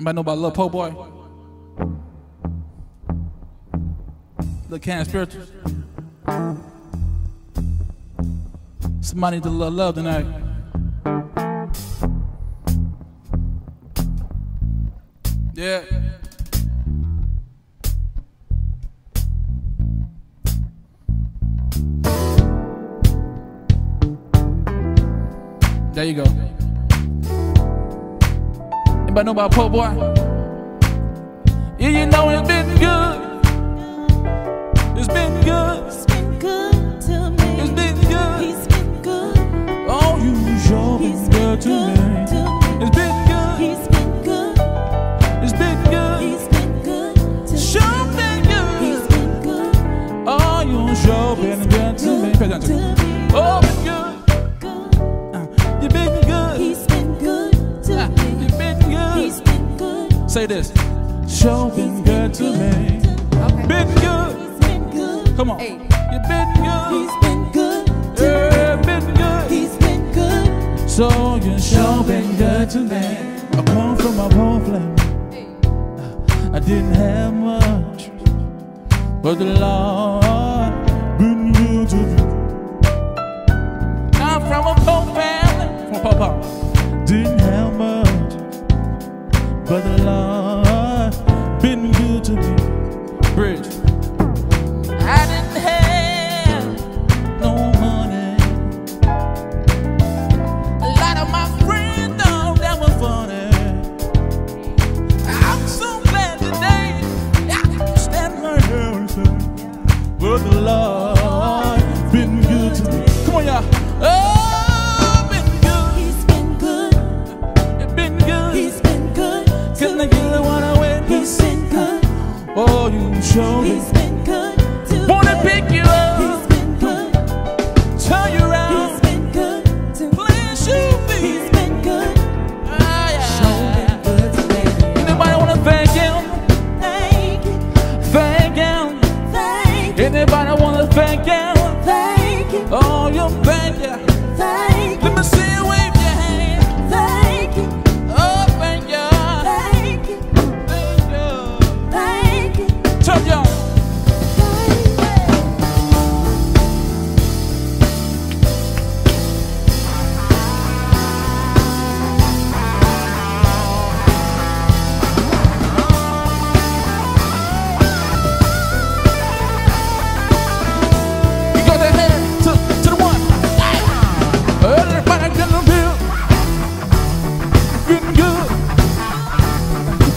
Everybody know about Lil PoorBoy? Lil Can Spiritual. Somebody need to love tonight. Yeah. There you go. Anybody know about PoorBoy? Yeah, you know it's been good. It's been good. It's been good to me. It's been good. He's been good. Oh, you sure been good to me. It's been good. He's been good. It's been good. He's been good to me. Sure been good. He's been good. Oh, you sure been good to me. Oh, been good. Say this. Show been good to me. Okay. Been good. He's been good. Come on. Hey. You been good. He's been good. To yeah, me. Been good. He's been good. So you show been good to me. I come from a poor place. Hey. I didn't have much, but the Lord been good to me. I'm from a poor family. From Papa. Didn't have much. But the Lord been good to me. Bridge. I didn't have no money. A lot of my friends thought that was funny. I'm so glad today I can stand my everything. But the Lord been good to me. Come on, y'all. Oh! Oh, you show me. He's been good to wanna me. Pick you up. He's been good. Turn you around. He's been good to please me. You be. He's been good. Ah, yeah. Show been good to me. Anybody wanna thank him? Thank you. Thank him. Thank you. Anybody wanna thank him? Thank you. Oh, you thank you. Thank you. Let me see you wave your hand. Thank you. Oh, thank you. Thank you.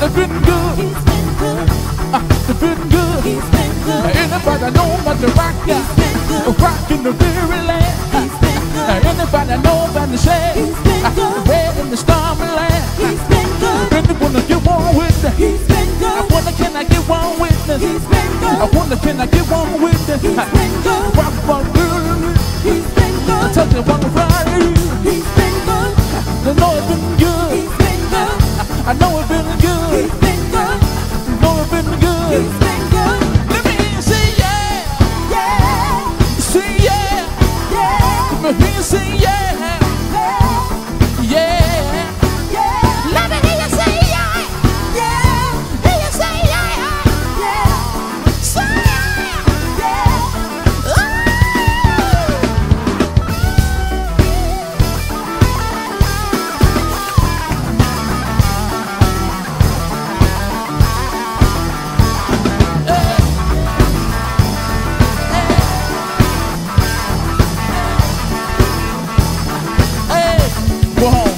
Been good. He's been good. They've been good. He's been good. Anybody know about the rock? He's been good. Rock in the very land. He's been good. Anybody know about the shade? He's been good. Red in the stormy land. He's been good. Really wanna get one with them. He's been good. I wonder can I get one with them? He's been good. I wonder can I get one with them? He's been good. Rock on good. He's been good. I touch it on the Friday. He's been good. I know it's been good. He's been good. I know it's been good. He's been good. You know I've been good. He's been good. Let me hear you say yeah. Yeah. Say yeah. Yeah. Let me hear you say yeah. Yeah. Yeah. Yeah. Let me hear you say yeah. Yeah. Hear you say yeah. Yeah. Say yeah. Yeah. Go home.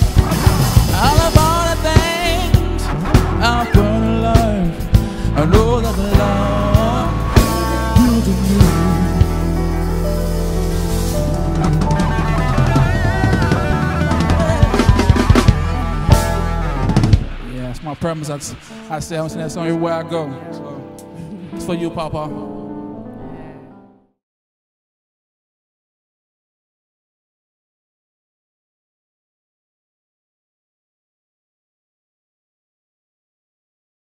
All of all the things I've done in life, I know that the Lord good to me. Yeah, that's my premise. I say I'm saying that song everywhere I go. So it's for you, Papa.